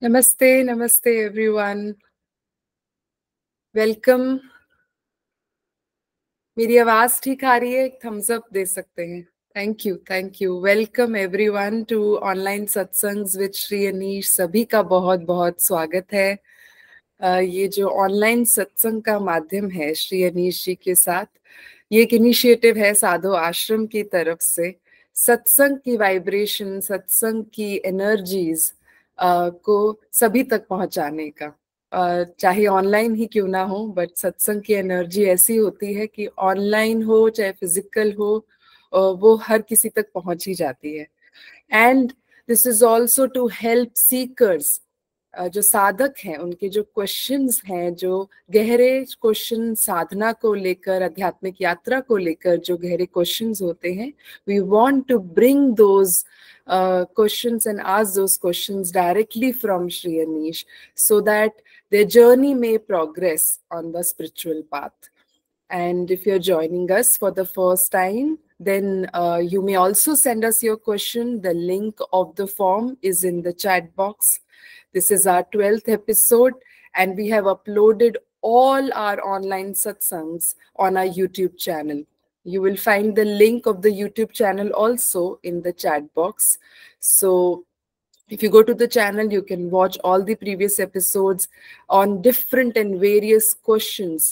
Namaste, namaste everyone. Welcome. मेरी आवाज ठीक आ रही है? एक thumbs up दे सकते हैं. Thank you, thank you. Welcome everyone to online satsangs with Shri Anish. सभी का बहुत बहुत स्वागत है. ये जो online satsang का माध्यम है श्री अनीश जी के साथ, ये एक इनिशिएटिव है साधो आश्रम की तरफ से. सत्संग की वाइब्रेशन, सत्संग की एनर्जीज को सभी तक पहुंचाने का, चाहे ऑनलाइन ही क्यों ना हो, बट सत्संग की एनर्जी ऐसी होती है कि ऑनलाइन हो चाहे फिजिकल हो, वो हर किसी तक पहुंच ही जाती है. And this is also to help seekers, जो साधक हैं उनके जो क्वेश्चंस हैं, जो गहरे क्वेश्चन साधना को लेकर, आध्यात्मिक यात्रा को लेकर जो गहरे क्वेश्चंस होते हैं, we want to bring those questions and ask those questions directly from Shri Anish so that their journey may progress on the spiritual path. And if you're joining us for the first time, then you may also send us your question. The link of the form is in the chat box. This is our 12th episode and we have uploaded all our online satsangs on our YouTube channel. You will find the link of the YouTube channel also in the chat box. So if you go to the channel, you can watch all the previous episodes on different and various questions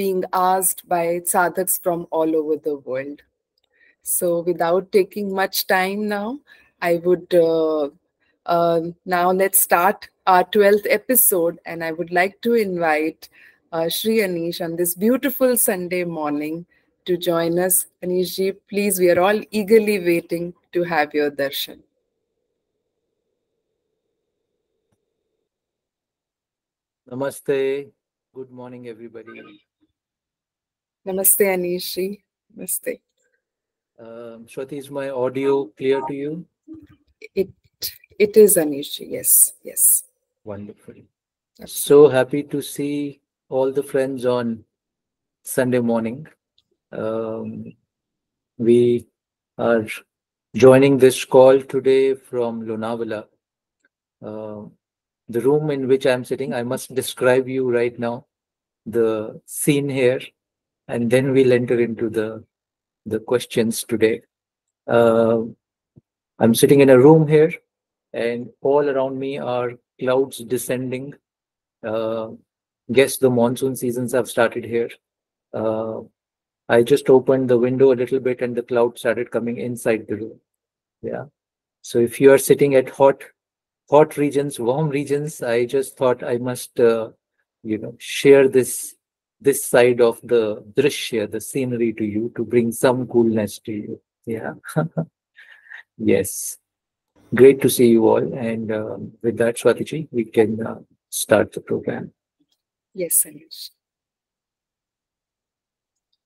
being asked by sadhaks from all over the world. So without taking much time now, I would now let's start our 12th episode, and I would like to invite Shri Anish on this beautiful Sunday morning to join us. Anish ji, please, we are all eagerly waiting to have your darshan. Namaste. Good morning, everybody. Namaste, Anish ji. Namaste. Shwati, is my audio clear to you? It is, Anish ji. Yes, yes. Wonderful. Absolutely. So happy to see all the friends on Sunday morning. We are joining this call today from Lonavala. The room in which I'm sitting, I must describe you right now, the scene here, and then we'll enter into the questions today. I'm sitting in a room here, and all around me are clouds descending. Guess the monsoon seasons have started here. I just opened the window a little bit and the cloud started coming inside the room. Yeah. So if you are sitting at hot regions, warm regions, I just thought I must, share this side of the drishya, the scenery to you, to bring some coolness to you. Yeah. Yes. Great to see you all. And with that, Swatiji, we can start the program. Yes, Anish.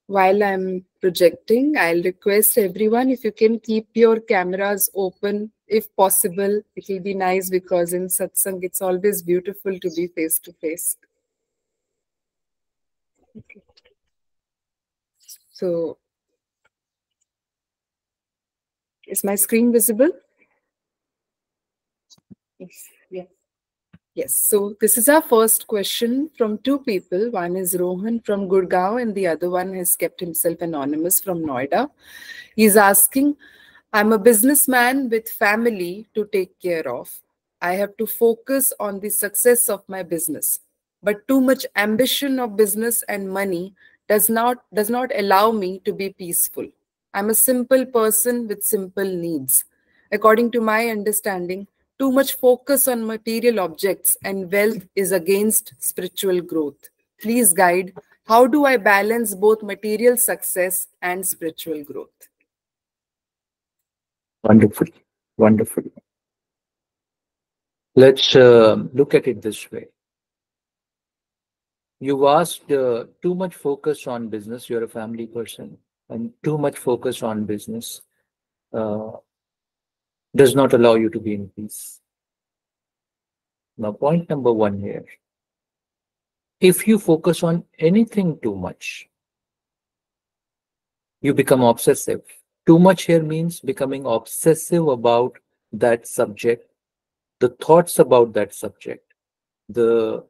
While I'm projecting, I'll request everyone, if you can keep your cameras open, if possible, it will be nice, because in satsang, it's always beautiful to be face to face. Okay. So, is my screen visible? Yes. Yeah. Yes, so this is our first question from two people. One is Rohan from Gurgaon and the other one has kept himself anonymous from Noida. He's asking, I'm a businessman with family to take care of. I have to focus on the success of my business, but too much ambition of business and money does not allow me to be peaceful. I'm a simple person with simple needs. According to my understanding, too much focus on material objects and wealth is against spiritual growth. Please guide, how do I balance both material success and spiritual growth? Wonderful, wonderful. Let's look at it this way. You asked too much focus on business. You're a family person, and too much focus on business does not allow you to be in peace. Now, point number one here. If you focus on anything too much, you become obsessive. Too much here means becoming obsessive about that subject, the thoughts about that subject, the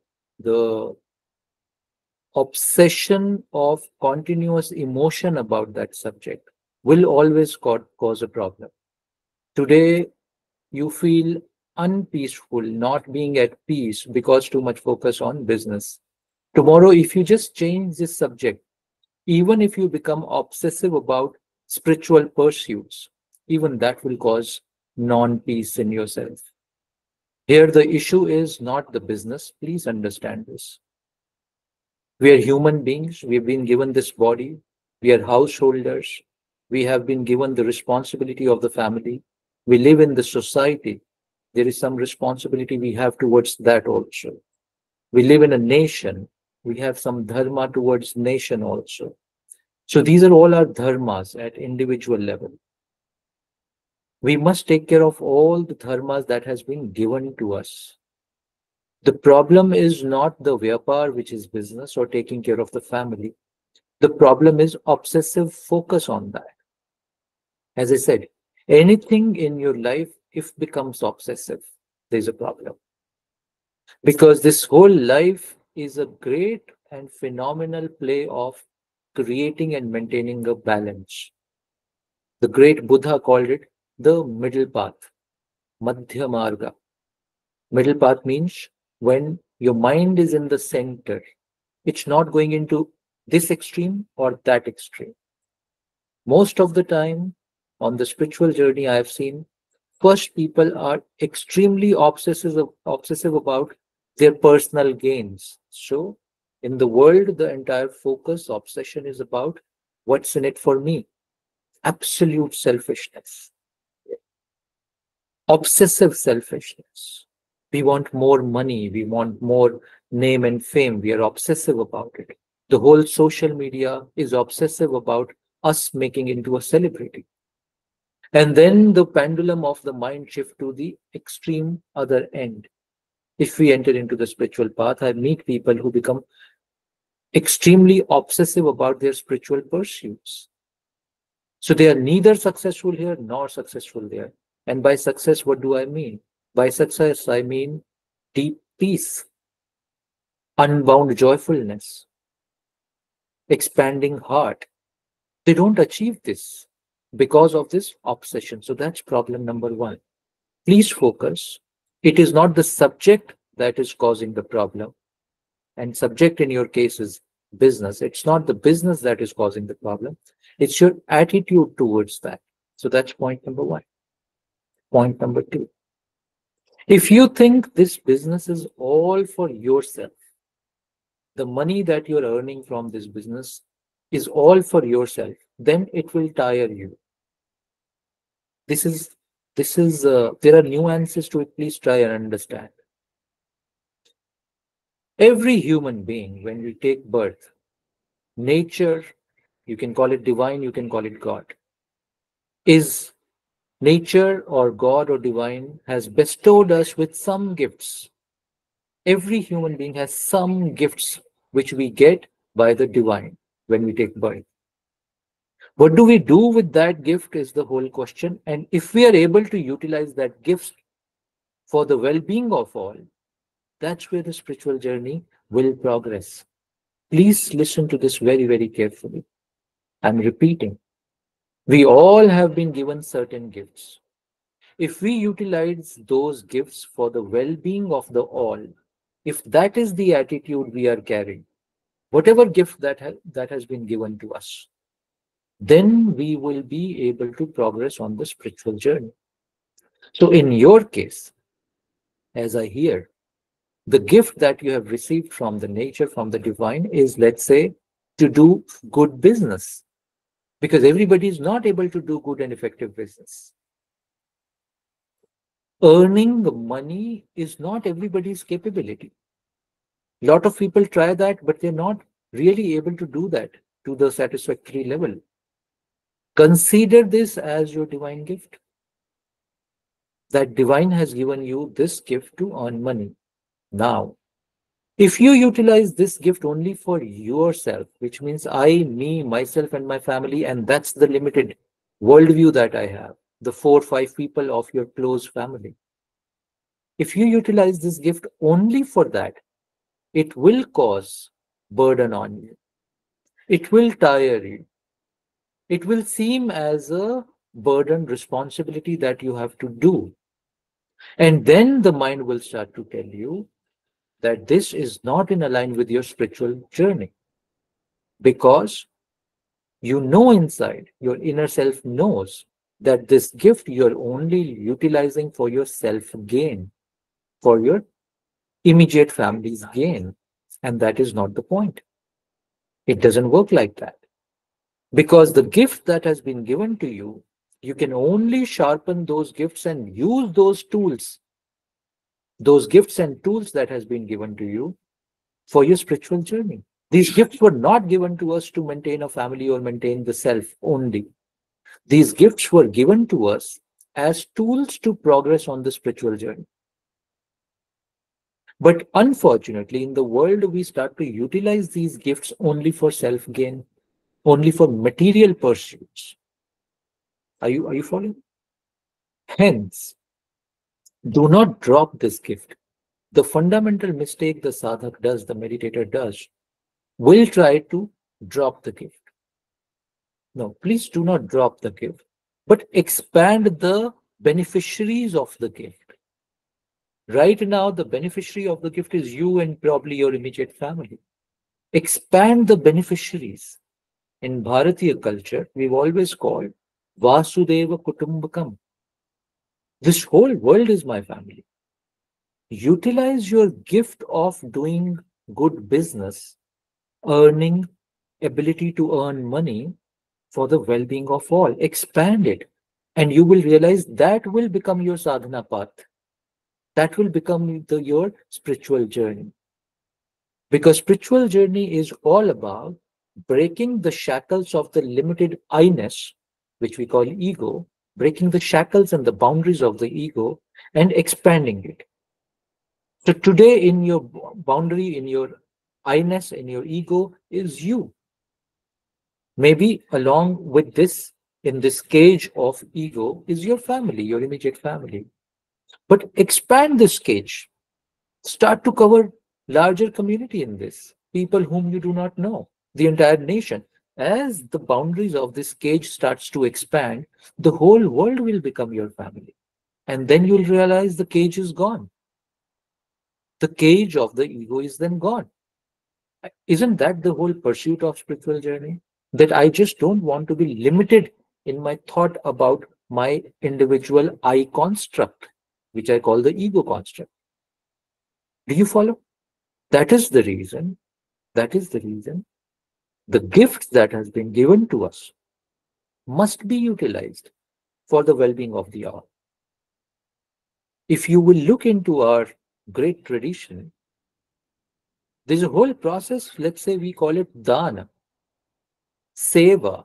obsession of continuous emotion about that subject will always cause a problem. Today, you feel unpeaceful, not being at peace because too much focus on business. Tomorrow, if you just change this subject, even if you become obsessive about spiritual pursuits, even that will cause non-peace in yourself. Here, the issue is not the business. Please understand this. We are human beings. We've been given this body. We are householders. We have been given the responsibility of the family. We live in the society. There is some responsibility we have towards that also. We live in a nation. We have some dharma towards nation also. So these are all our dharmas at individual level. We must take care of all the dharmas that has been given to us. The problem is not the vyapar, which is business, or taking care of the family. The problem is obsessive focus on that. As I said, anything in your life, if it becomes obsessive, there's a problem. Because this whole life is a great and phenomenal play of creating and maintaining a balance. The great Buddha called it the middle path, Madhyamarga. Middle path means when your mind is in the center, it's not going into this extreme or that extreme. Most of the time on the spiritual journey, I have seen first people are extremely obsessive about their personal gains. So in the world, the entire focus, obsession is about what's in it for me. Absolute selfishness. Obsessive selfishness. We want more money. We want more name and fame. We are obsessive about it. The whole social media is obsessive about us making into a celebrity. And then the pendulum of the mind shift to the extreme other end. If we enter into the spiritual path, I meet people who become extremely obsessive about their spiritual pursuits. So they are neither successful here nor successful there. And by success, what do I mean? By success, I mean deep peace, unbound joyfulness, expanding heart. They don't achieve this because of this obsession. So that's problem number one. Please focus. It is not the subject that is causing the problem. And subject in your case is business. It's not the business that is causing the problem. It's your attitude towards that. So that's point number one. Point number two, if you think this business is all for yourself, the money that you're earning from this business is all for yourself, then it will tire you. There are nuances to it. Please try and understand. Every human being, when we take birth, nature, you can call it divine, you can call it God, is nature or God or divine has bestowed us with some gifts. Every human being has some gifts which we get by the divine when we take birth. What do we do with that gift is the whole question. And if we are able to utilize that gift for the well-being of all, that's where the spiritual journey will progress. Please listen to this very, very carefully. I'm repeating. We all have been given certain gifts. If we utilize those gifts for the well-being of the all, if that is the attitude we are carrying, whatever gift that has been given to us, then we will be able to progress on the spiritual journey. So in your case, as I hear, the gift that you have received from the nature, from the divine is, let's say, to do good business. Because everybody is not able to do good and effective business. Earning money is not everybody's capability. A lot of people try that, but they're not really able to do that to the satisfactory level. Consider this as your divine gift. That divine has given you this gift to earn money. Now, if you utilize this gift only for yourself, which means I, me, myself and my family, and that's the limited worldview that I have, the 4 or 5 people of your close family, If you utilize this gift only for that, it will cause burden on you. It will tire you. It will seem as a burden, responsibility that you have to do. And then the mind will start to tell you that this is not in alignment with your spiritual journey. Because you know inside, your inner self knows that this gift you're only utilizing for your self-gain, for your immediate family's gain. And that is not the point. It doesn't work like that. Because the gift that has been given to you, you can only sharpen those gifts and use those tools, those gifts and tools that has been given to you for your spiritual journey. These gifts were not given to us to maintain a family or maintain the self only. These gifts were given to us as tools to progress on the spiritual journey. But unfortunately, in the world, we start to utilize these gifts only for self-gain, only for material pursuits. Are you following? Hence, do not drop this gift. The fundamental mistake the sadhak does, the meditator does, will try to drop the gift. No, please do not drop the gift, but expand the beneficiaries of the gift. Right now, the beneficiary of the gift is you and probably your immediate family. Expand the beneficiaries. In Bharatiya culture, we've always called Vasudeva Kutumbakam. This whole world is my family. Utilize your gift of doing good business, earning, ability to earn money for the well-being of all. Expand it. And you will realize that will become your sadhana path. That will become your spiritual journey. Because spiritual journey is all about breaking the shackles of the limited I-ness, which we call ego, breaking the shackles and the boundaries of the ego and expanding it. So today in your boundary, in your I-ness, in your ego is you. Maybe along with this, in this cage of ego is your family, your immediate family. But expand this cage. Start to cover larger community in this. People whom you do not know. The entire nation. As the boundaries of this cage starts to expand, the whole world will become your family. And then you'll realize the cage is gone. The cage of the ego is then gone. Isn't that the whole pursuit of spiritual journey? That I just don't want to be limited in my thought about my individual I construct, which I call the ego construct. Do you follow? That is the reason. That is the reason. The gift that has been given to us must be utilized for the well-being of the all. If you will look into our great tradition, there's a whole process, let's say we call it dana, seva.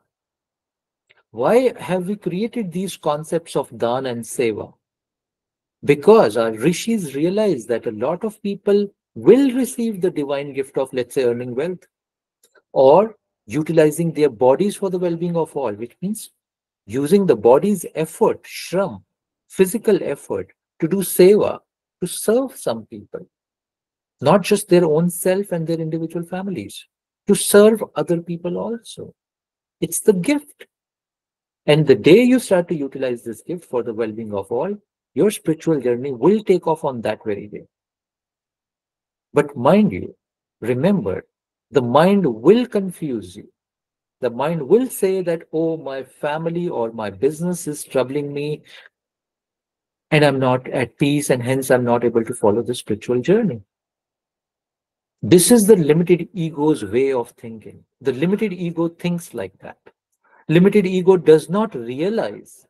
Why have we created these concepts of dana and seva? Because our rishis realize that a lot of people will receive the divine gift of, let's say, earning wealth or utilizing their bodies for the well-being of all, which means using the body's effort, shram, physical effort to do seva, to serve some people, not just their own self and their individual families, to serve other people also. It's the gift. And the day you start to utilize this gift for the well-being of all, your spiritual journey will take off on that very day. But mind you, remember, the mind will confuse you. The mind will say that, oh, my family or my business is troubling me and I'm not at peace and hence I'm not able to follow the spiritual journey. This is the limited ego's way of thinking. The limited ego thinks like that. Limited ego does not realize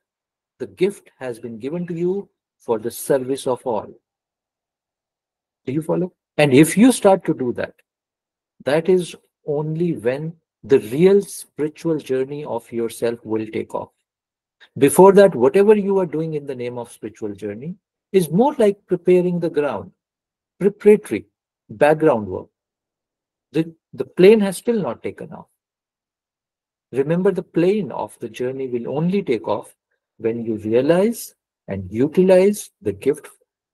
the gift has been given to you for the service of all. Do you follow? And if you start to do that, that is only when the real spiritual journey of yourself will take off. Before that, whatever you are doing in the name of spiritual journey is more like preparing the ground, preparatory, background work. The plane has still not taken off. Remember, the plane of the journey will only take off when you realize and utilize the gift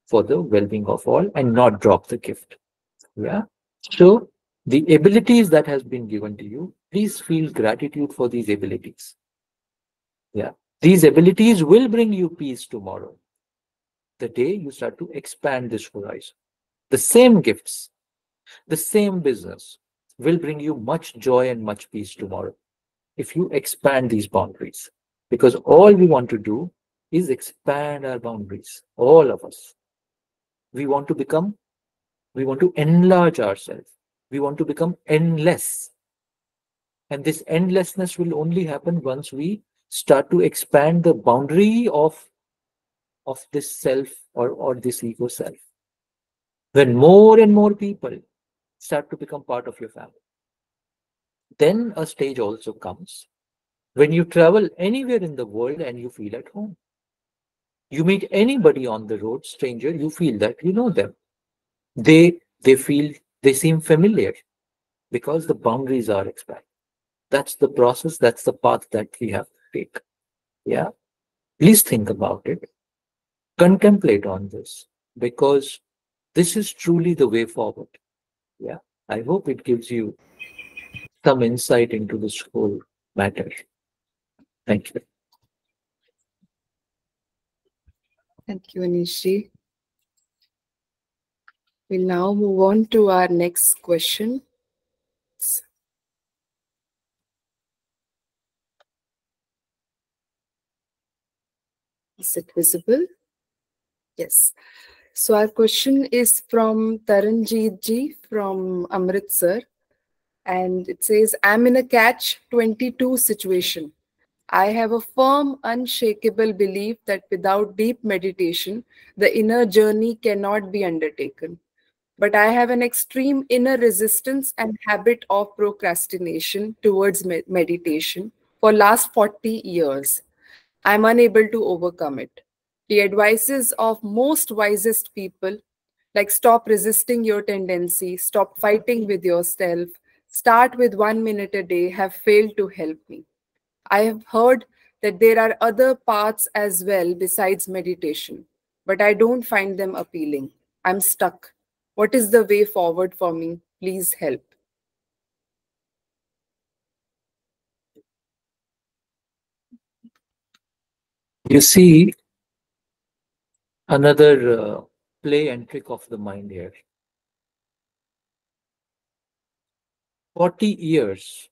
for the well-being of all and not drop the gift. Yeah. So the abilities that has been given to you, please feel gratitude for these abilities. Yeah. These abilities will bring you peace tomorrow, the day you start to expand this horizon. The same gifts, the same business will bring you much joy and much peace tomorrow if you expand these boundaries. Because all we want to do is expand our boundaries, all of us. We want to become, we want to enlarge ourselves. We want to become endless. And this endlessness will only happen once we start to expand the boundary of this self or this ego self. When more and more people start to become part of your family, then a stage also comes when you travel anywhere in the world and you feel at home. You meet anybody on the road, stranger, you feel that you know them. They seem familiar because the boundaries are expanded. That's the process, that's the path that we have to take. Yeah. Please think about it. Contemplate on this, because this is truly the way forward. Yeah. I hope it gives you some insight into this whole matter. Thank you. Thank you, Anish. We'll now move on to our next question. Is it visible? Yes. So our question is from Taranjit ji from Amritsar. And it says, I'm in a catch-22 situation. I have a firm, unshakable belief that without deep meditation, the inner journey cannot be undertaken. But I have an extreme inner resistance and habit of procrastination towards meditation for last 40 years. I'm unable to overcome it. The advices of most wisest people, like stop resisting your tendency, stop fighting with yourself, start with 1 minute a day, have failed to help me. I have heard that there are other paths as well besides meditation, but I don't find them appealing. I'm stuck. What is the way forward for me? Please help. You see, another play and trick of the mind here. 40 years,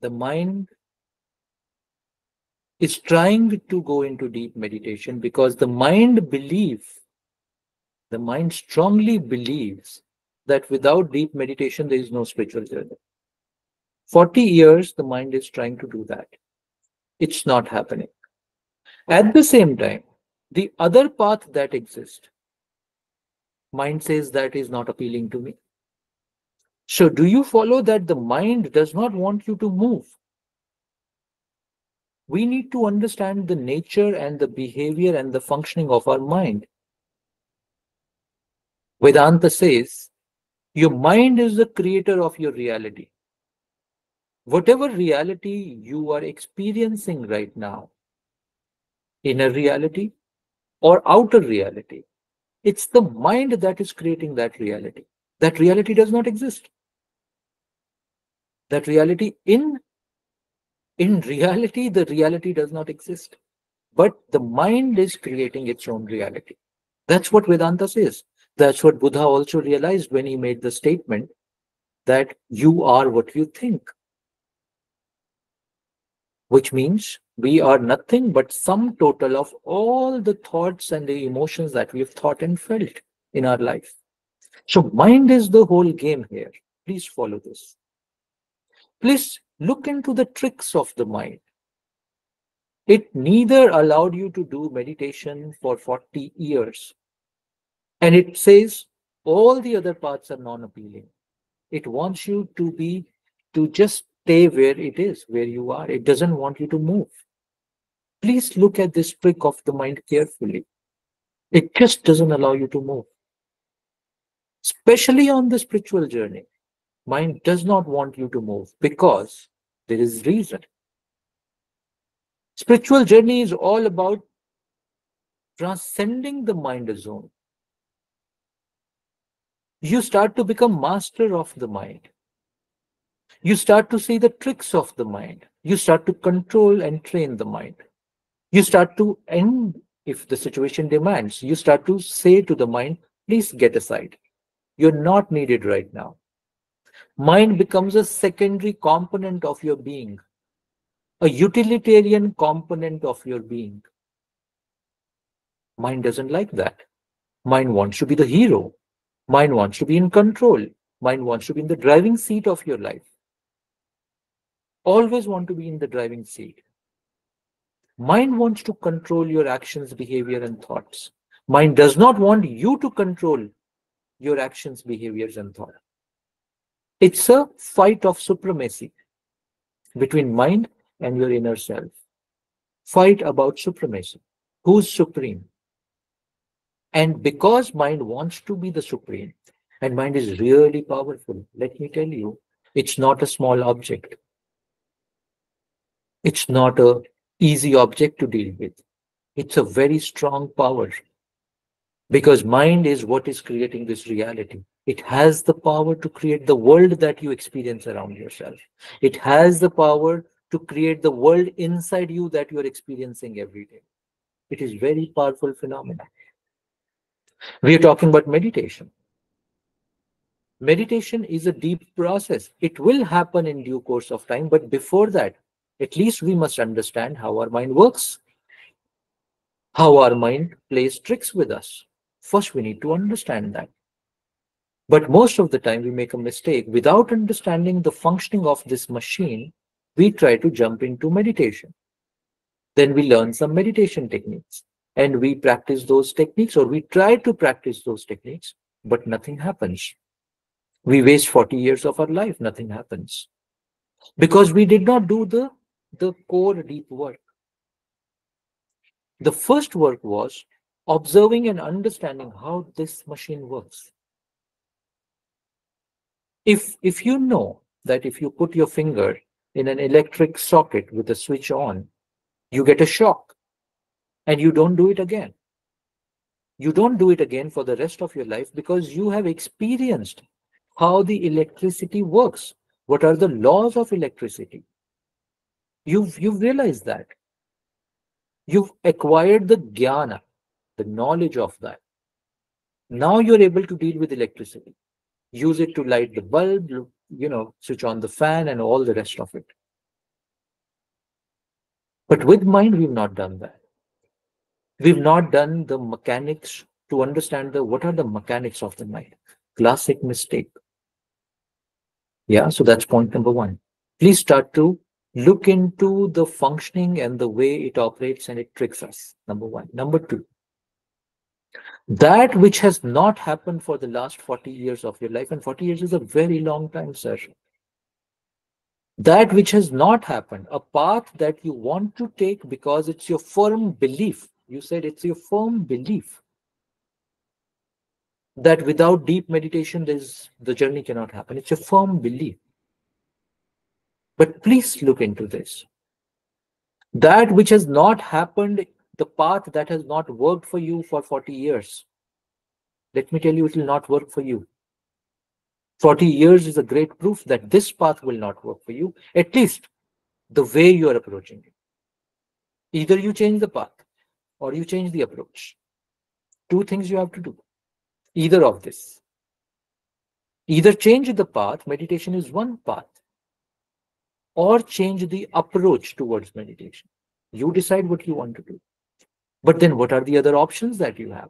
the mind is trying to go into deep meditation because the mind strongly believes that without deep meditation, there is no spiritual journey. 40 years, the mind is trying to do that. It's not happening. At the same time, the other path that exists, mind says that is not appealing to me. So do you follow that the mind does not want you to move? We need to understand the nature and the behavior and the functioning of our mind. Vedanta says, your mind is the creator of your reality. Whatever reality you are experiencing right now, inner reality or outer reality, it's the mind that is creating that reality. That reality does not exist. That reality in reality, the reality does not exist. But the mind is creating its own reality. That's what Vedanta says. That's what Buddha also realized when he made the statement that you are what you think. Which means we are nothing but sum total of all the thoughts and the emotions that we have thought and felt in our life. So mind is the whole game here. Please follow this. Please look into the tricks of the mind. It neither allowed you to do meditation for 40 years. And it says all the other paths are non-appealing. It wants you to just stay where it is, where you are. It doesn't want you to move. Please look at this trick of the mind carefully. It just doesn't allow you to move. Especially on the spiritual journey, mind does not want you to move because there is reason. Spiritual journey is all about transcending the mind zone. You start to become master of the mind. You start to see the tricks of the mind. You start to control and train the mind. You start to end, if the situation demands, you start to say to the mind, please get aside. You're not needed right now. Mind becomes a secondary component of your being, a utilitarian component of your being. Mind doesn't like that. Mind wants to be the hero. Mind wants to be in control. Mind wants to be in the driving seat of your life. Always want to be in the driving seat. Mind wants to control your actions, behavior, and thoughts. Mind does not want you to control your actions, behaviors, and thoughts. It's a fight of supremacy between mind and your inner self. Fight about supremacy. Who's supreme? And because mind wants to be the supreme, and mind is really powerful, let me tell you, it's not a small object. It's not an easy object to deal with. It's a very strong power. Because mind is what is creating this reality. It has the power to create the world that you experience around yourself. It has the power to create the world inside you that you are experiencing every day. It is very powerful phenomenon. We are talking about meditation. Meditation is a deep process. It will happen in due course of time, but before that, at least we must understand how our mind works, how our mind plays tricks with us. First, we need to understand that. But most of the time, we make a mistake. Without understanding the functioning of this machine, we try to jump into meditation. Then we learn some meditation techniques and we practice those techniques, or we try to practice those techniques, but nothing happens. We waste 40 years of our life, nothing happens. Because we did not do the core deep work. The first work was observing and understanding how this machine works. If you know that if you put your finger in an electric socket with a switch on, you get a shock and you don't do it again. You don't do it again for the rest of your life because you have experienced how the electricity works. What are the laws of electricity? You've realized that. You've acquired the jnana, the knowledge of that. Now you're able to deal with electricity. Use it to light the bulb, you know, switch on the fan and all the rest of it. But with mind, we've not done that. We've not done the mechanics to understand what are the mechanics of the mind. Classic mistake. Yeah, so that's point number one. Please start to look into the functioning and the way it operates and it tricks us, number one. Number two, that which has not happened for the last 40 years of your life, and 40 years is a very long time, sir. That which has not happened, a path that you want to take because it's your firm belief. You said it's your firm belief that without deep meditation, the journey cannot happen. It's your firm belief. But please look into this. That which has not happened, the path that has not worked for you for 40 years. Let me tell you, it will not work for you. 40 years is a great proof that this path will not work for you, at least the way you are approaching it. Either you change the path or you change the approach. Two things you have to do, either of this. Either change the path, meditation is one path, or change the approach towards meditation. You decide what you want to do. But then what are the other options that you have?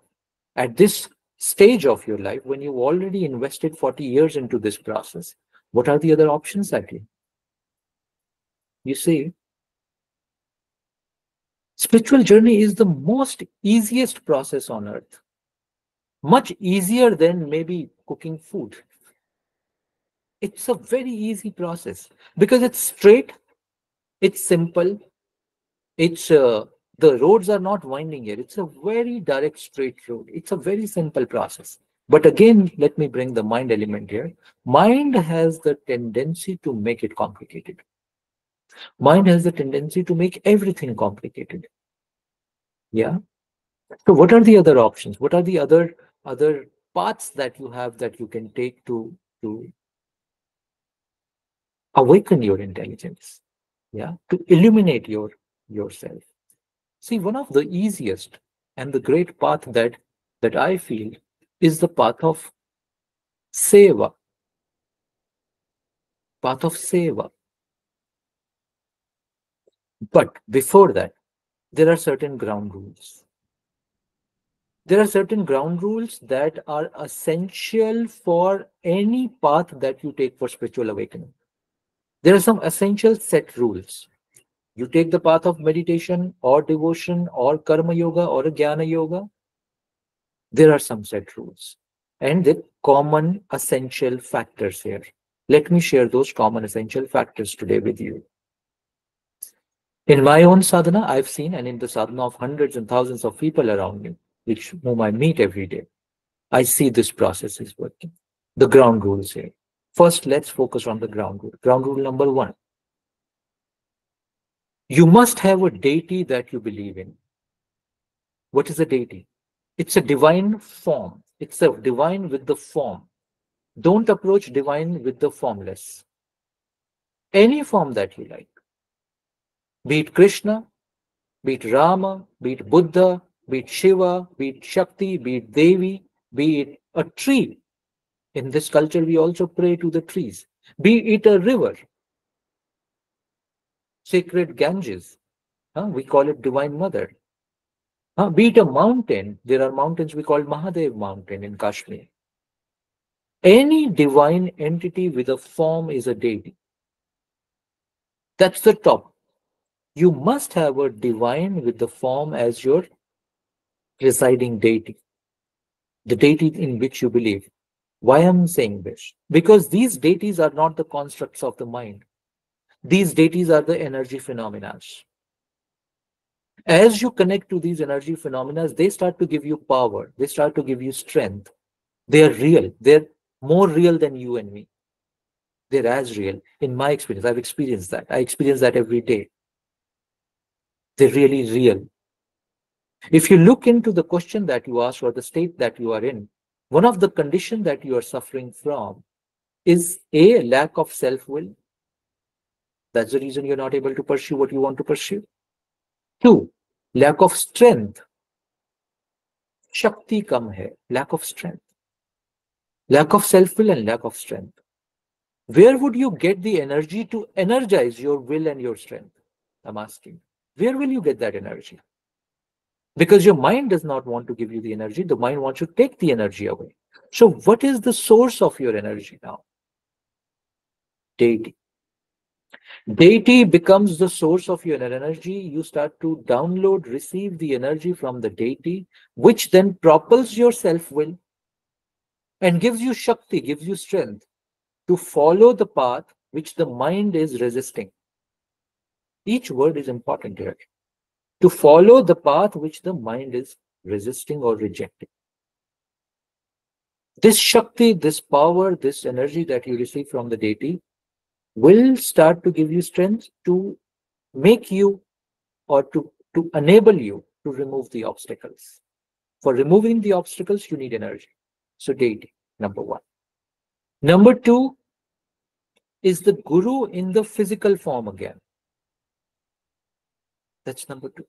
At this stage of your life, when you've already invested 40 years into this process, what are the other options that you have? You see, spiritual journey is the most easiest process on earth. Much easier than maybe cooking food. It's a very easy process because it's straight, it's simple, it's the roads are not winding here. It's a very direct, straight road. It's a very simple process. But again, let me bring the mind element here. Mind has the tendency to make it complicated. Mind has the tendency to make everything complicated. Yeah. So what are the other options? What are the other paths that you have that you can take to awaken your intelligence? Yeah, to illuminate yourself. See, one of the easiest and the great path that I feel is the path of seva. Path of seva. But before that, there are certain ground rules. There are certain ground rules that are essential for any path that you take for spiritual awakening. There are some essential set rules. You take the path of meditation or devotion or karma yoga or a jnana yoga. There are some set rules and the common essential factors here. Let me share those common essential factors today with you. In my own sadhana, I've seen, and in the sadhana of hundreds and thousands of people around me, which whom I meet every day, I see this process is working. The ground rules here. First, let's focus on the ground rule. Ground rule number one. You must have a deity that you believe in. What is a deity? It's a divine form. It's a divine with the form. Don't approach divine with the formless. Any form that you like. Be it Krishna, be it Rama, be it Buddha, be it Shiva, be it Shakti, be it Devi, be it a tree. In this culture, we also pray to the trees. Be it a river, sacred Ganges, we call it Divine Mother. Be it a mountain, there are mountains we call Mahadev Mountain in Kashmir. Any divine entity with a form is a deity. That's the top. You must have a divine with the form as your residing deity, the deity in which you believe. Why I'm saying this? Because these deities are not the constructs of the mind. These deities are the energy phenomena. As you connect to these energy phenomena, they start to give you power. They start to give you strength. They are real. They're more real than you and me. They're as real. In my experience, I've experienced that. I experience that every day. They're really real. If you look into the question that you asked or the state that you are in, one of the conditions that you are suffering from is a lack of self-will. That's the reason you're not able to pursue what you want to pursue. 2, lack of strength. Shakti kam hai, lack of strength. Lack of self-will and lack of strength. Where would you get the energy to energize your will and your strength? I'm asking. Where will you get that energy? Because your mind does not want to give you the energy. The mind wants to take the energy away. So what is the source of your energy now? Deity. Deity becomes the source of your energy. You start to download, receive the energy from the deity, which then propels your self-will and gives you Shakti, gives you strength to follow the path which the mind is resisting. Each word is important here. To follow the path which the mind is resisting or rejecting. This Shakti, this power, this energy that you receive from the deity will start to give you strength to make you or to enable you to remove the obstacles. For removing the obstacles, you need energy. So deity, number one. Number two is the guru in the physical form again. That's number two.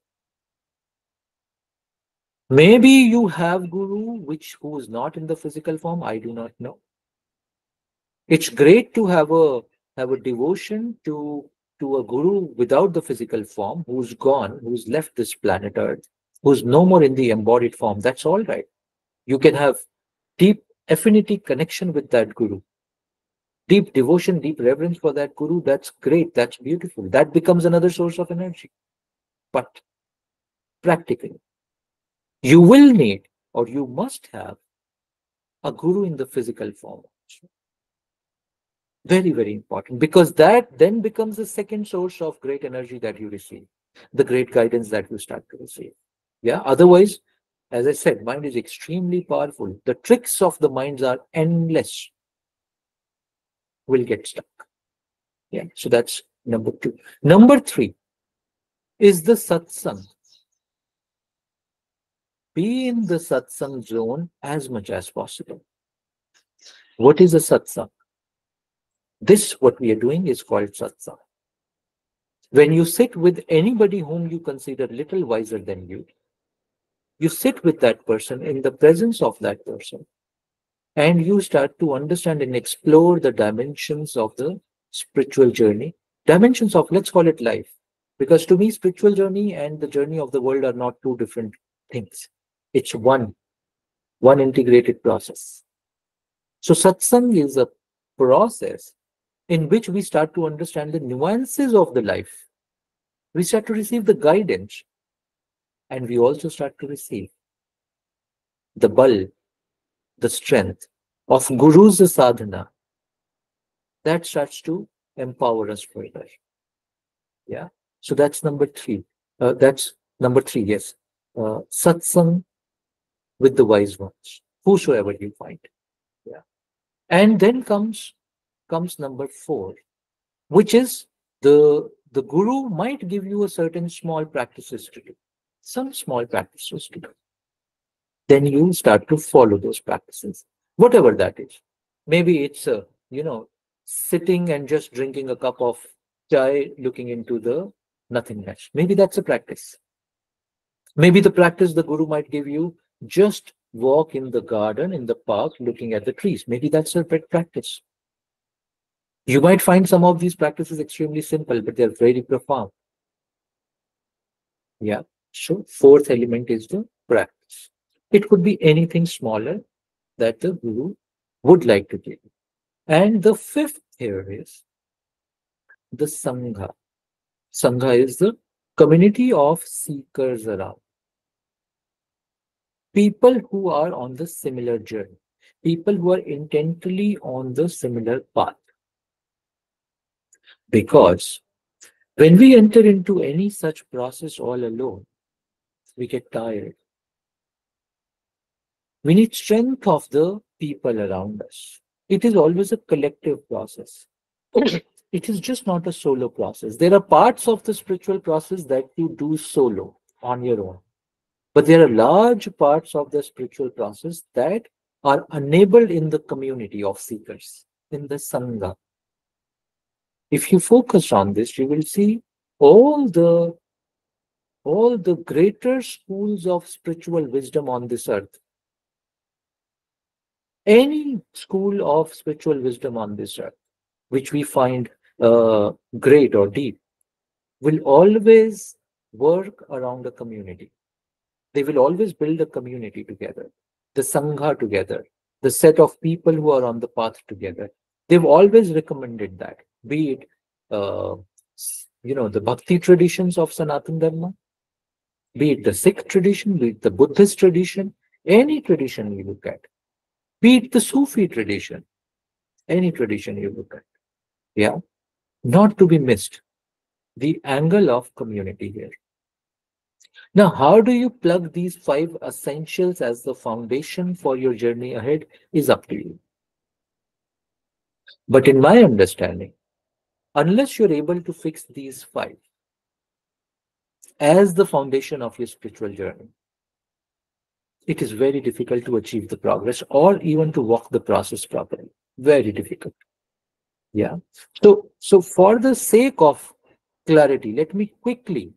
Maybe you have guru who is not in the physical form. I do not know. It's great to have a devotion to a guru without the physical form, who's gone, who's left this planet Earth, who's no more in the embodied form. That's all right. You can have deep affinity connection with that guru. Deep devotion, deep reverence for that guru. That's great. That's beautiful. That becomes another source of energy. But practically, you will need or you must have a guru in the physical form. Very, very important, because that then becomes the second source of great energy that you receive, the great guidance that you start to receive. Yeah. Otherwise, as I said, mind is extremely powerful. The tricks of the minds are endless. We'll get stuck. Yeah. So that's number two. Number three is the satsang. be in the satsang zone as much as possible. What is a satsang? This, what we are doing, is called satsang. When you sit with anybody whom you consider little wiser than you, you sit with that person in the presence of that person, and you start to understand and explore the dimensions of the spiritual journey, dimensions of, let's call it, life. Because to me, spiritual journey and the journey of the world are not two different things. It's one integrated process. So satsang is a process in which we start to understand the nuances of the life. We start to receive the guidance, and we also start to receive the bal, the strength of Guru's sadhana. That starts to empower us further. Yeah. So that's number three. Yes. Satsang with the wise ones, whosoever you find. Yeah. And then comes number four, which is the Guru might give you a certain small practices to do. Some small practices to do. Then you start to follow those practices, whatever that is. Maybe it's sitting and just drinking a cup of chai, looking into the nothingness. Maybe that's a practice. Maybe the practice the Guru might give you, just walk in the garden, in the park, looking at the trees. Maybe that's a practice. You might find some of these practices extremely simple, but they're very profound. Yeah. So fourth element is the practice. It could be anything smaller that the Guru would like to give. And the fifth here is the Sangha. Sangha is the community of seekers around. People who are on the similar journey. People who are intently on the similar path. Because when we enter into any such process all alone, we get tired. We need strength of the people around us. It is always a collective process. It is just not a solo process. There are parts of the spiritual process that you do solo, on your own. But there are large parts of the spiritual process that are enabled in the community of seekers, in the Sangha. If you focus on this, you will see all the greater schools of spiritual wisdom on this earth. Any school of spiritual wisdom on this earth, which we find great or deep, will always work around a community. They will always build a community together, the Sangha together, the set of people who are on the path together. They've always recommended that. Be it, the Bhakti traditions of Sanatana Dharma, be it the Sikh tradition, be it the Buddhist tradition, any tradition you look at, be it the Sufi tradition, any tradition you look at. Yeah, not to be missed, the angle of community here. Now, how do you plug these five essentials as the foundation for your journey ahead is up to you. But in my understanding, unless you're able to fix these five as the foundation of your spiritual journey, it is very difficult to achieve the progress or even to walk the process properly. Very difficult. Yeah. So for the sake of clarity, let me quickly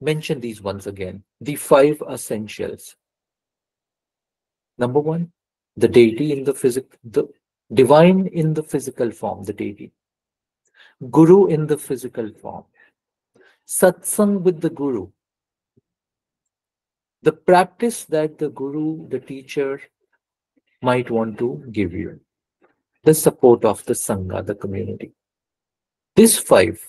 mention these once again. The five essentials. Number one, the deity in the physical, the divine in the physical form, the deity. Guru in the physical form. Satsang with the Guru. The practice that the Guru, the teacher, might want to give you. The support of the Sangha, the community. These five,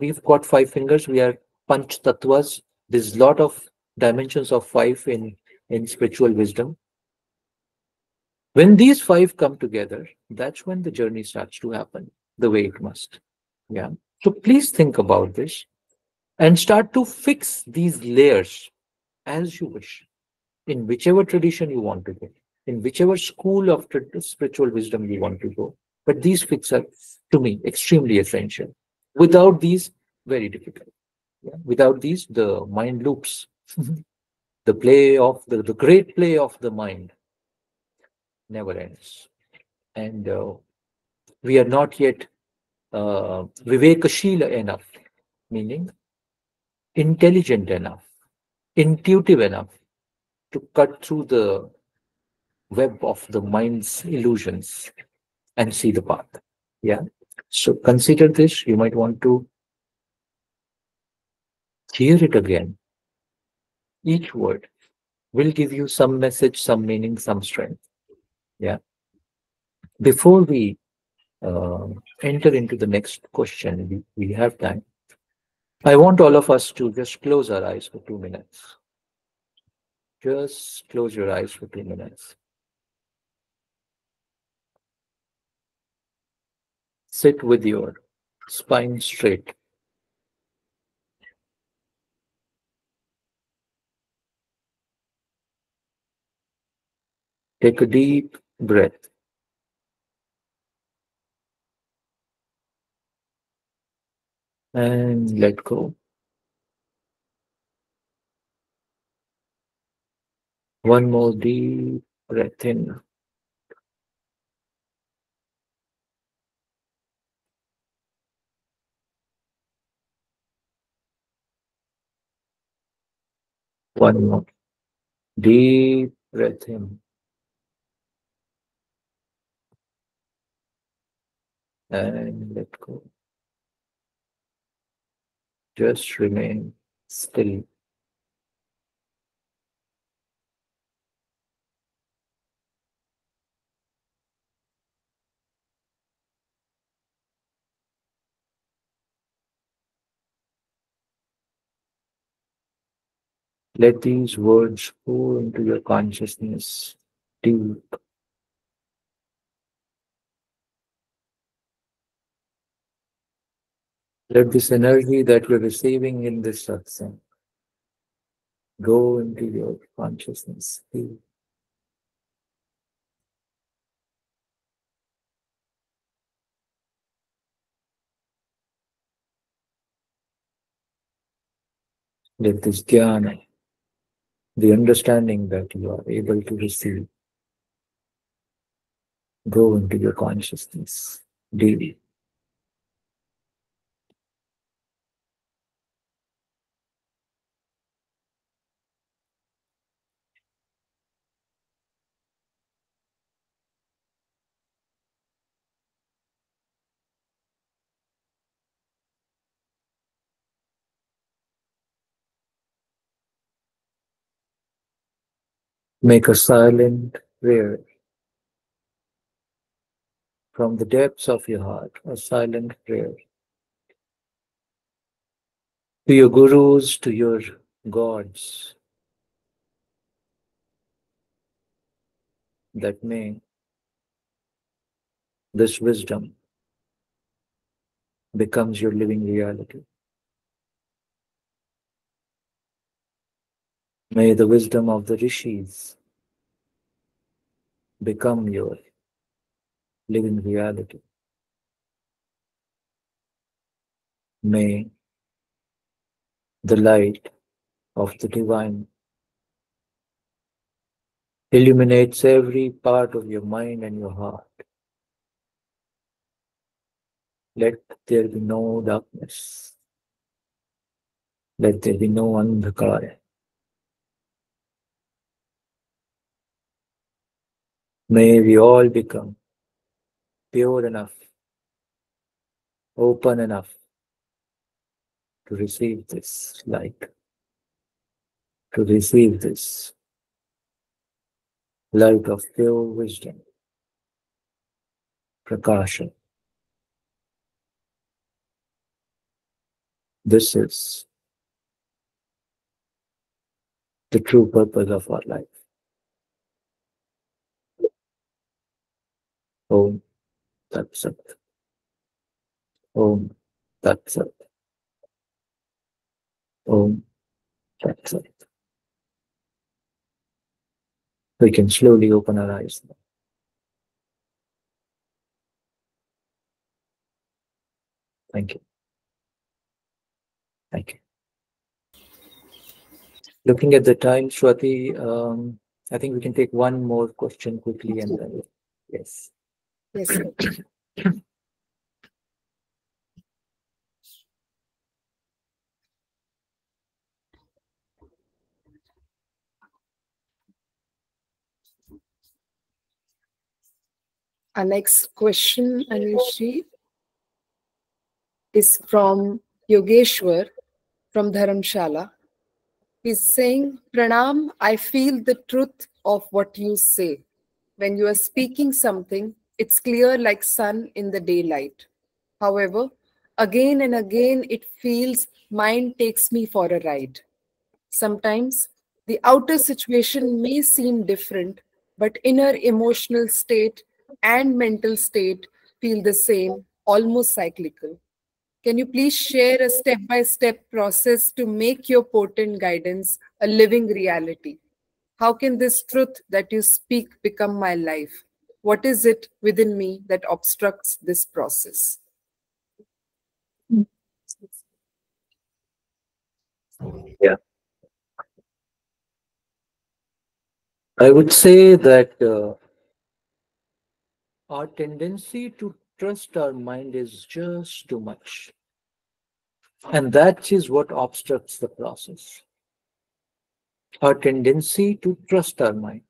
we've got five fingers, we are Panch Tattvas. There's a lot of dimensions of five in spiritual wisdom. When these five come together, that's when the journey starts to happen the way it must. Yeah. So please think about this and start to fix these layers as you wish, in whichever tradition you want to go, in whichever school of spiritual wisdom you want to go. But these fixes are, to me, extremely essential. Without these, very difficult. Yeah. Without these, the mind loops. The play of the great play of the mind never ends. And we are not yet Vivekashila enough, meaning intelligent enough, intuitive enough to cut through the web of the mind's illusions and see the path. Yeah. So consider this. You might want to hear it again. Each word will give you some message, some meaning, some strength. Yeah. Before we enter into the next question, we have time. I want all of us to just close our eyes for 2 minutes. Just close your eyes for 2 minutes. Sit with your spine straight. Take a deep breath. And let go. One more deep breath in. One more deep breath in. And let go. Just remain still. Let these words go into your consciousness deep. Let this energy that we're receiving in this satsang go into your consciousness. Let this jnana, the understanding that you are able to receive, go into your consciousness daily. Make a silent prayer from the depths of your heart, a silent prayer to your gurus, to your gods, that may this wisdom becomes your living reality. May the wisdom of the Rishis become your living reality. May the light of the Divine illuminates every part of your mind and your heart. Let there be no darkness. Let there be no andhakar. May we all become pure enough, open enough to receive this light, to receive this light of pure wisdom, prakasha. This is the true purpose of our life. Om Tat Sat. Om Tat Sat. Om Tat Sat. We can slowly open our eyes now. Thank you. Thank you. Looking at the time, Shwati, I think we can take one more question quickly and then, yes. Yes, sir. Our next question, Anushi, is from Yogeshwar from Dharamshala. He's saying, Pranam, I feel the truth of what you say. When you are speaking something, it's clear like sun in the daylight. However, again and again, it feels mind takes me for a ride. Sometimes the outer situation may seem different, but inner emotional state and mental state feel the same, almost cyclical. Can you please share a step-by-step process to make your potent guidance a living reality? How can this truth that you speak become my life? What is it within me that obstructs this process? Yeah. I would say that our tendency to trust our mind is just too much. And that is what obstructs the process. Our tendency to trust our mind.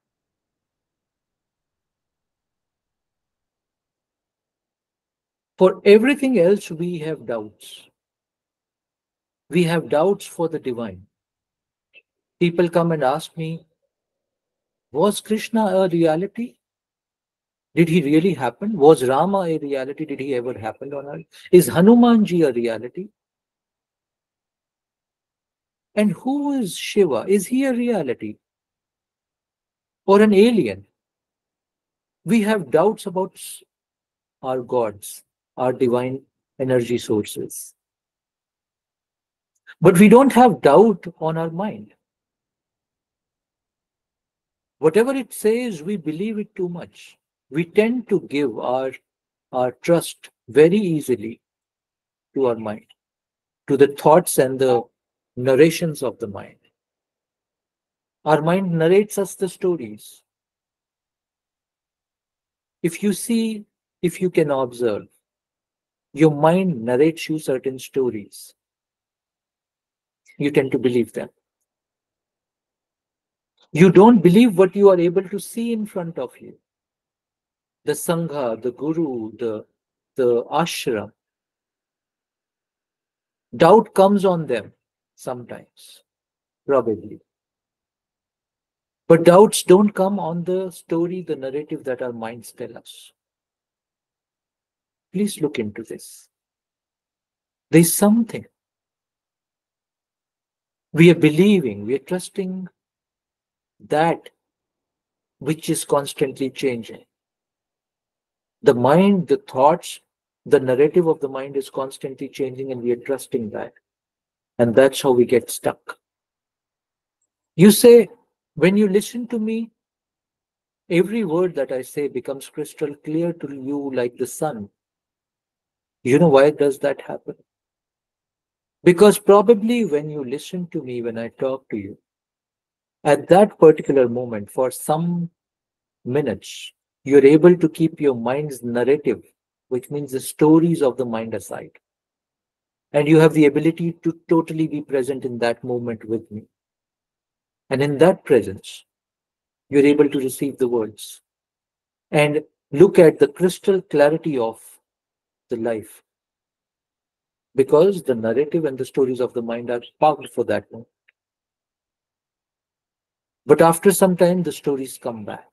For everything else, we have doubts. We have doubts for the divine. People come and ask me, was Krishna a reality? Did he really happen? Was Rama a reality? Did he ever happen on earth? Is Hanumanji a reality? And who is Shiva? Is he a reality? Or an alien? We have doubts about our gods, our divine energy sources. But we don't have doubt on our mind. Whatever it says, we believe it too much. We tend to give our trust very easily to our mind, to the thoughts and the narrations of the mind. Our mind narrates us the stories. If you see, if you can observe, your mind narrates you certain stories. You tend to believe them. You don't believe what you are able to see in front of you. The Sangha, the Guru, the Ashram. Doubt comes on them sometimes, probably. But doubts don't come on the story, the narrative that our minds tell us. Please look into this. There's something. We are believing, we are trusting that which is constantly changing. The mind, the thoughts, the narrative of the mind is constantly changing and we are trusting that. And that's how we get stuck. You say, when you listen to me, every word that I say becomes crystal clear to you like the sun. You know why does that happen? Because probably when you listen to me, when I talk to you, at that particular moment, for some minutes, you're able to keep your mind's narrative, which means the stories of the mind aside. And you have the ability to totally be present in that moment with me. And in that presence, you're able to receive the words and look at the crystal clarity of the life. Because the narrative and the stories of the mind are parked for that moment. But after some time, the stories come back.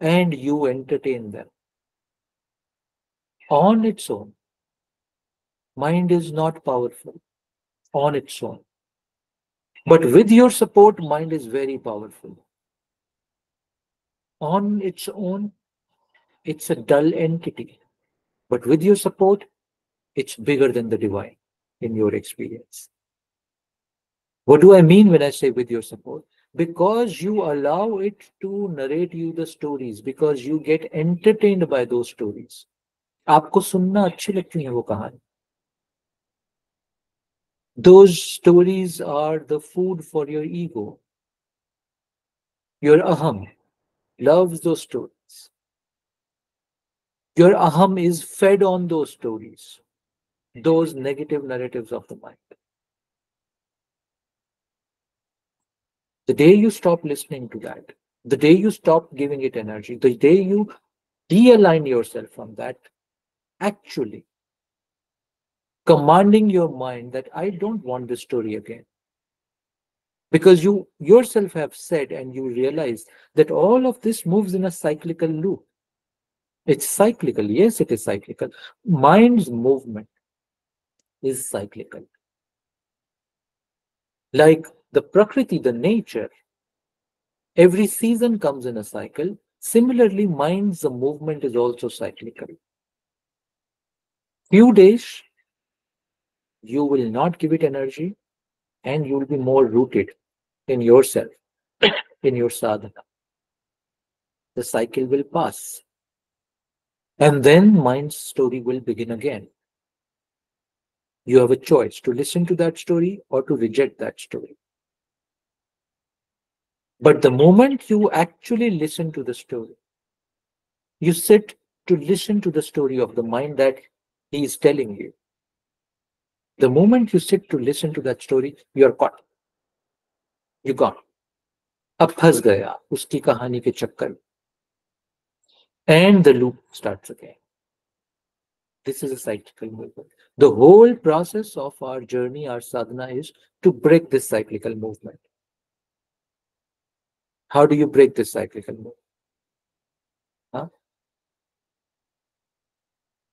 And you entertain them. On its own, mind is not powerful, on its own. But with your support, mind is very powerful. On its own, it's a dull entity. But with your support, it's bigger than the divine in your experience. What do I mean when I say with your support? Because you allow it to narrate you the stories, because you get entertained by those stories. Aapko sunna achhi lagti hai wo kahani. Those stories are the food for your ego. Your aham loves those stories. Your aham is fed on those stories, those negative narratives of the mind. The day you stop listening to that, the day you stop giving it energy, the day you realign yourself from that, actually commanding your mind that I don't want this story again. Because you yourself have said and you realize that all of this moves in a cyclical loop. It's cyclical. Yes, it is cyclical. Mind's movement is cyclical. Like the Prakriti, the nature, every season comes in a cycle. Similarly, mind's movement is also cyclical. Few days, you will not give it energy and you will be more rooted in yourself, in your sadhana. The cycle will pass. And then mind's story will begin again. You have a choice to listen to that story or to reject that story. But the moment you actually listen to the story, you sit to listen to the story of the mind that he is telling you. The moment you sit to listen to that story, you are caught. You're gone. Ab phas gaya, uski kahani ke chakkar. And the loop starts again. This is a cyclical movement. The whole process of our journey, our sadhana, is to break this cyclical movement. How do you break this cyclical movement? Huh?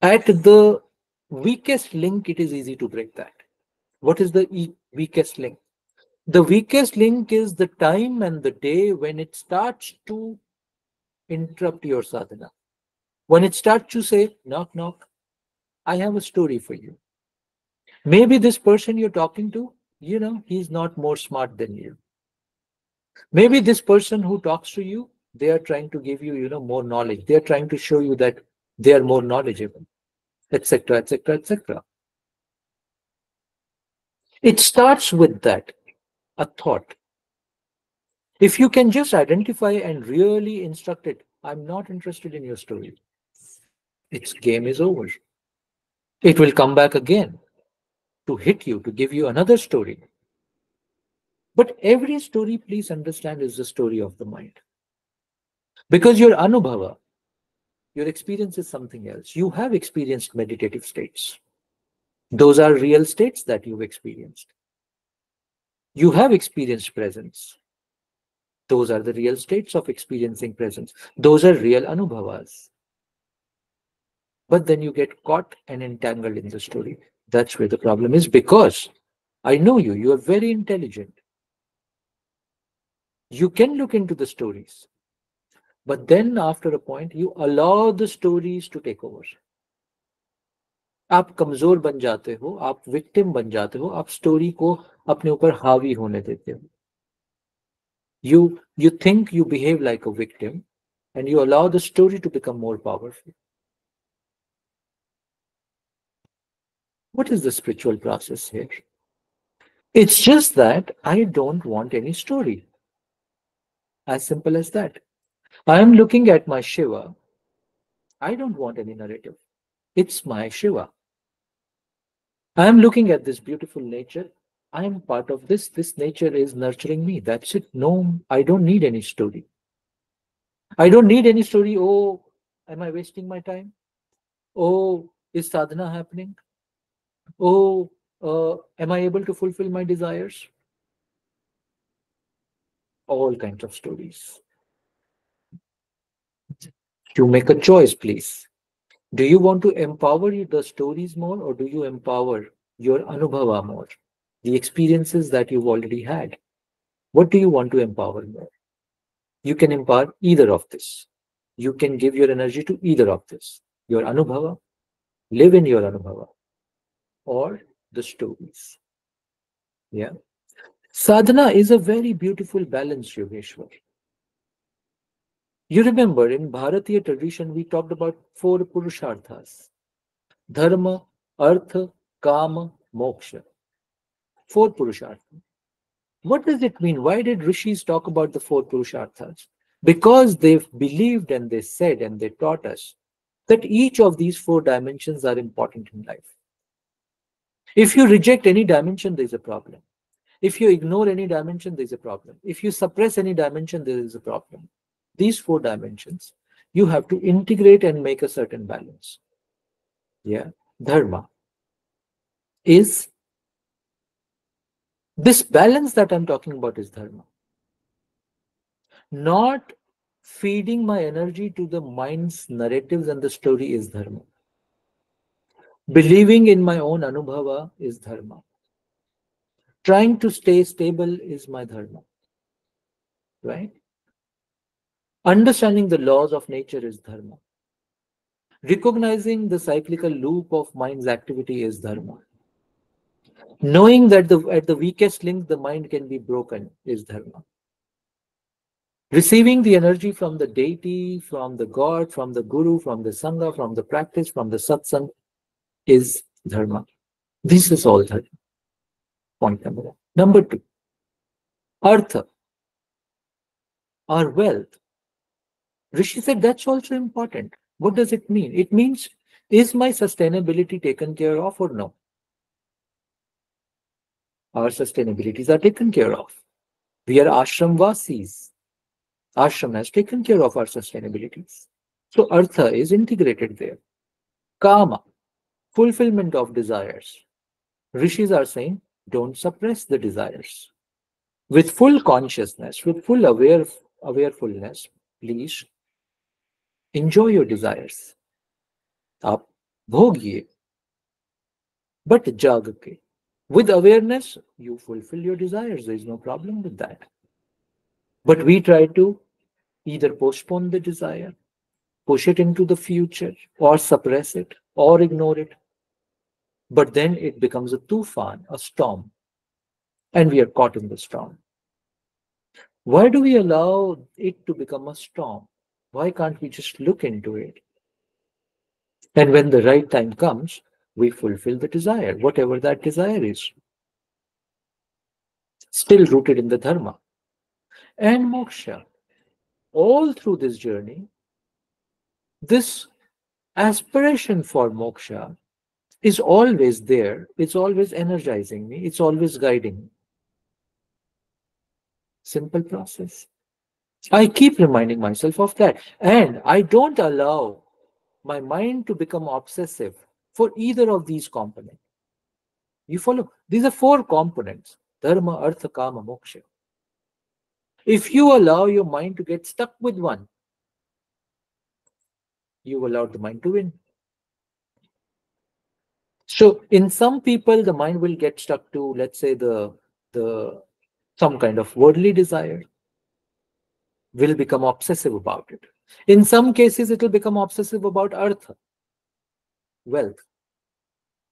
At the weakest link, it is easy to break that. What is the weakest link? The weakest link is the time and the day when it starts to interrupt your sadhana. When it starts to say, knock, knock, I have a story for you. Maybe this person you're talking to, you know, he's not more smart than you. Maybe this person who talks to you, they are trying to give you, you know, more knowledge. They are trying to show you that they are more knowledgeable, etc., etc., etc. It starts with that, a thought. If you can just identify and really instruct it, I'm not interested in your story, its game is over. It will come back again to hit you, to give you another story. But every story, please understand, is the story of the mind. Because your anubhava, your experience is something else. You have experienced meditative states. Those are real states that you've experienced. You have experienced presence. Those are the real states of experiencing presence. Those are real anubhavas. But then you get caught and entangled in the story. That's where the problem is, because I know you. You are very intelligent. You can look into the stories, but then after a point, you allow the stories to take over. आप कमजोर बन जाते हो, आप victim बन जाते हो, आप story को अपने ऊपर हावी होने देते हो. You think you behave like a victim, and you allow the story to become more powerful. What is the spiritual process here? It's just that I don't want any story. As simple as that. I am looking at my Shiva. I don't want any narrative. It's my Shiva. I am looking at this beautiful nature. I am part of this. This nature is nurturing me. That's it. No, I don't need any story. I don't need any story. Oh, am I wasting my time? Oh, is sadhana happening? Oh, am I able to fulfill my desires? All kinds of stories. You make a choice, please. Do you want to empower the stories more, or do you empower your anubhava more? The experiences that you've already had. What do you want to empower more? You can empower either of this. You can give your energy to either of this. Your anubhava, live in your anubhava, or the stories. Yeah. Sadhana is a very beautiful balance, Yogeshwar. You remember in Bharatiya tradition, we talked about 4 Purusharthas. Dharma, Artha, Kama, Moksha. 4 Purusharthas. What does it mean? Why did Rishis talk about the four Purusharthas? Because they've believed and they said and they taught us that each of these four dimensions are important in life. If you reject any dimension, there's a problem. If you ignore any dimension, there's a problem. If you suppress any dimension, there is a problem. These four dimensions, you have to integrate and make a certain balance. Yeah, Dharma is this balance that I'm talking about is Dharma. Not feeding my energy to the mind's narratives and the story is Dharma. Believing in my own Anubhava is Dharma. Trying to stay stable is my Dharma. Right? Understanding the laws of nature is Dharma. Recognizing the cyclical loop of mind's activity is Dharma. Knowing that at the weakest link the mind can be broken is Dharma. Receiving the energy from the deity, from the God, from the Guru, from the Sangha, from the practice, from the Satsang is Dharma. This is all Dharma. Point number one. Number two, Artha, our wealth. Rishi said that's also important. What does it mean? It means, is my sustainability taken care of or no? Our sustainabilities are taken care of. We are ashram vasis. Ashram has taken care of our sustainabilities. So Artha is integrated there. Kama, fulfillment of desires. Rishis are saying, don't suppress the desires. With full consciousness, with full awarefulness, please enjoy your desires. Aap bhogiye. But jagke. With awareness, you fulfill your desires. There is no problem with that. But we try to either postpone the desire, push it into the future, or suppress it, or ignore it. But then it becomes a tufan, a storm, and we are caught in the storm. Why do we allow it to become a storm? Why can't we just look into it? And when the right time comes, we fulfill the desire, whatever that desire is. Still rooted in the Dharma. And Moksha. All through this journey, this aspiration for Moksha is always there. It's always energizing me. It's always guiding me. Simple process. I keep reminding myself of that. And I don't allow my mind to become obsessive for either of these components. You follow? These are four components. Dharma, Artha, Kama, Moksha. If you allow your mind to get stuck with one, you allow the mind to win. So in some people, the mind will get stuck to, let's say, some kind of worldly desire, will become obsessive about it. In some cases, it will become obsessive about Artha, wealth.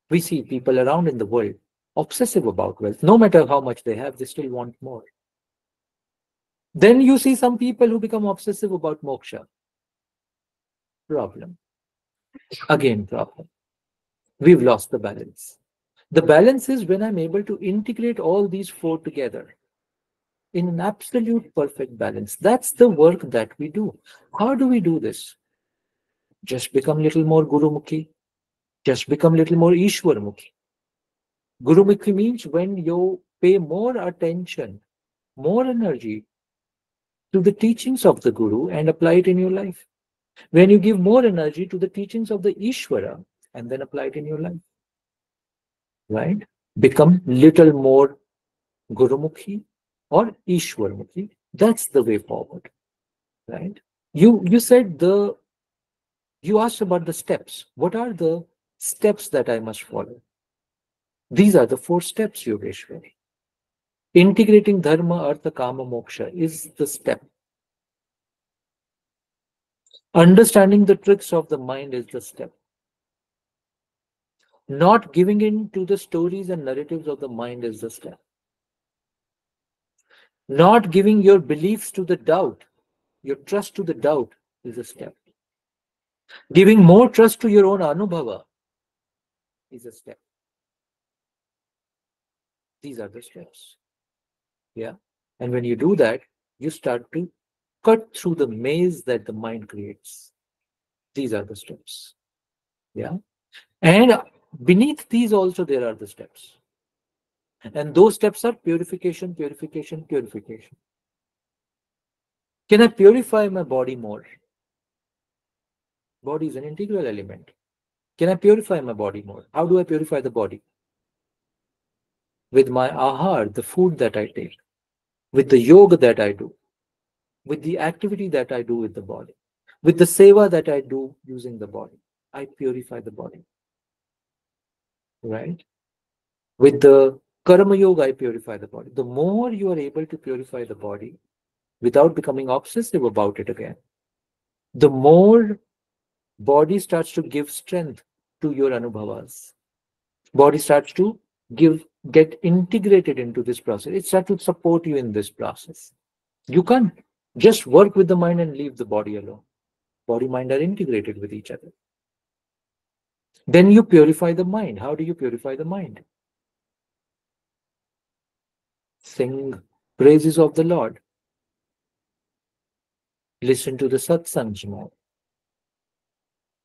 We see people around in the world obsessive about wealth. No matter how much they have, they still want more. Then you see some people who become obsessive about Moksha. Problem. Again, problem. We've lost the balance. The balance is when I'm able to integrate all these four together in an absolute perfect balance. That's the work that we do. How do we do this? Just become a little more Guru Mukhi. Just become a little more Ishwar Mukhi. Guru Mukhi means when you pay more attention, more energy to the teachings of the Guru and apply it in your life. When you give more energy to the teachings of the Ishvara, and then apply it in your life, right? Become little more Gurumukhi or Ishwar Mukhi. That's the way forward, right? You asked about the steps. What are the steps that I must follow? These are the four steps, Yogeshwar. Integrating Dharma, Artha, Kama, Moksha is the step. Understanding the tricks of the mind is the step. Not giving in to the stories and narratives of the mind is the step. Not giving your beliefs to the doubt, your trust to the doubt is a step. Giving more trust to your own Anubhava is a step. These are the steps. Yeah. And when you do that, you start to cut through the maze that the mind creates. These are the steps. Yeah. And beneath these also there are the steps. And those steps are purification, purification, purification. Can I purify my body more? Body is an integral element. Can I purify my body more? How do I purify the body? With my ahar, the food that I take, with the yoga that I do, with the activity that I do with the body, with the seva that I do using the body, I purify the body. Right? With the karma yoga, I purify the body. The more you are able to purify the body without becoming obsessive about it again, the more body starts to give strength to your anubhavas. Body starts to get integrated into this process. It starts to support you in this process. You can't just work with the mind and leave the body alone. Body and mind are integrated with each other. Then you purify the mind. How do you purify the mind? Sing praises of the Lord. Listen to the satsangs more.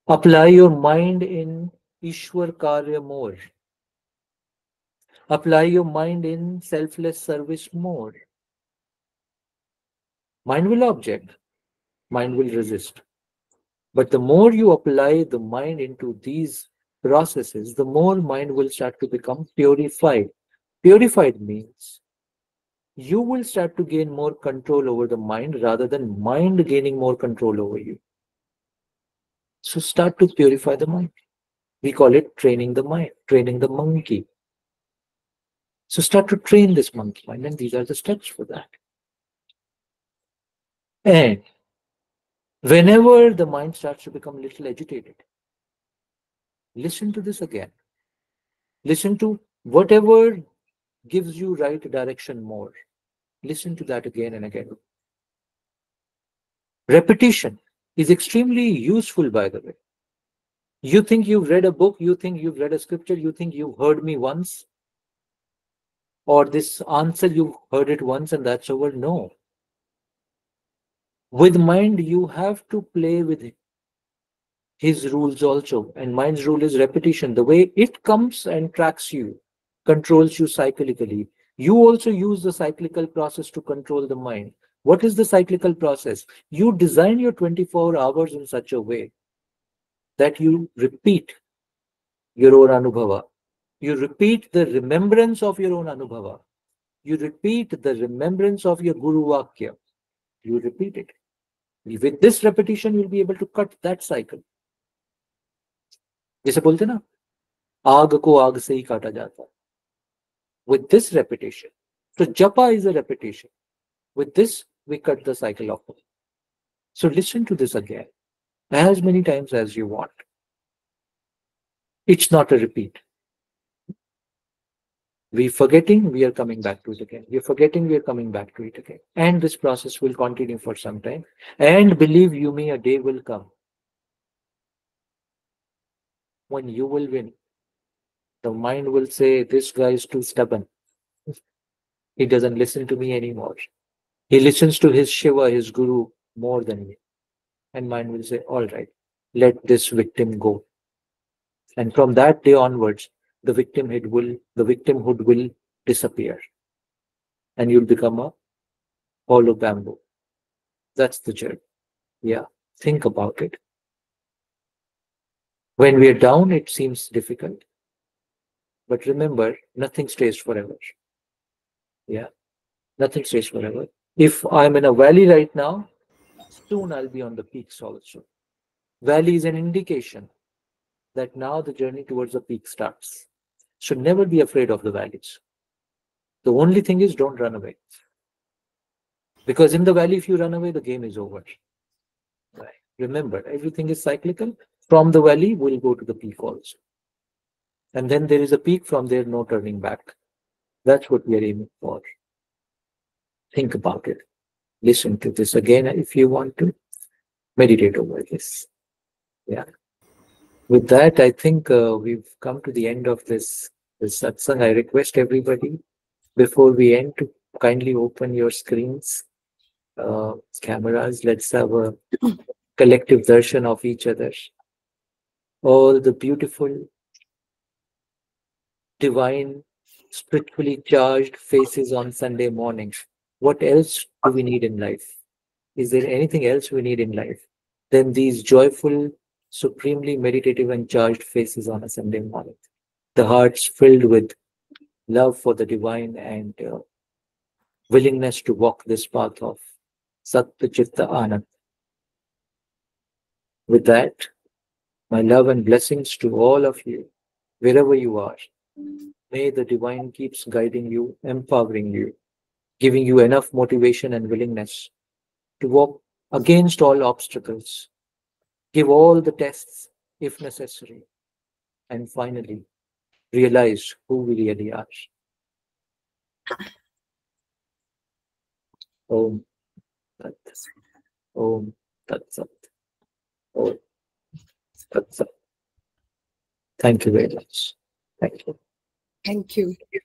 Apply your mind in Ishwar Karya more. Apply your mind in selfless service more. Mind will object. Mind will resist. But the more you apply the mind into these processes, the more mind will start to become purified. Purified means you will start to gain more control over the mind rather than mind gaining more control over you. So start to purify the mind. We call it training the mind, training the monkey. So start to train this monkey mind, and these are the steps for that. And whenever the mind starts to become a little agitated, listen to this again. Listen to whatever gives you right direction more. Listen to that again and again. Repetition is extremely useful, by the way. You think you've read a book, you think you've read a scripture, you think you've heard me once, or this answer you've heard it once and that's over. No. With mind, you have to play with his rules also. And mind's rule is repetition. The way it comes and tracks you, controls you cyclically. You also use the cyclical process to control the mind. What is the cyclical process? You design your 24 hours in such a way that you repeat your own anubhava. You repeat the remembrance of your own anubhava. You repeat the remembrance of your guru vakya. You repeat it. With this repetition, you'll be able to cut that cycle. Jaise bolte na, aag ko aag se hi kata jata. With this repetition. So japa is a repetition. With this, we cut the cycle off. So listen to this again, as many times as you want. It's not a repeat. We're forgetting, we are coming back to it again. We're forgetting, we are coming back to it again. And this process will continue for some time. And believe you me, a day will come when you will win. The mind will say, this guy is too stubborn. He doesn't listen to me anymore. He listens to his Shiva, his Guru, more than me. And mind will say, all right, let this victim go. And from that day onwards, the victimhood will disappear. And you'll become a hollow bamboo. That's the journey. Yeah, think about it. When we are down, it seems difficult. But remember, nothing stays forever. Yeah, nothing stays forever. If I'm in a valley right now, soon I'll be on the peaks also. Valley is an indication that now the journey towards the peak starts. Should never be afraid of the valleys. The only thing is don't run away. Because in the valley, if you run away, the game is over. Right. Remember, everything is cyclical. From the valley, we'll go to the peak also. And then there is a peak, from there, no turning back. That's what we are aiming for. Think about it. Listen to this again if you want to. Meditate over this. Yeah. With that, I think we've come to the end of this satsang. I request everybody, before we end, to kindly open your screens, cameras. Let's have a collective darshan of each other. All the beautiful, divine, spiritually charged faces on Sunday morning. What else do we need in life? Is there anything else we need in life than these joyful, supremely meditative and charged faces on a Sunday morning? The hearts filled with love for the divine and willingness to walk this path of Satta Chitta Anand. With that, my love and blessings to all of you, wherever you are. May the divine keeps guiding you, empowering you, giving you enough motivation and willingness to walk against all obstacles, give all the tests if necessary, and finally realize who we really are. Om Tat Sat. Om Tat Sat. Om Tat Sat. Thank you very much. Thank you. Thank you.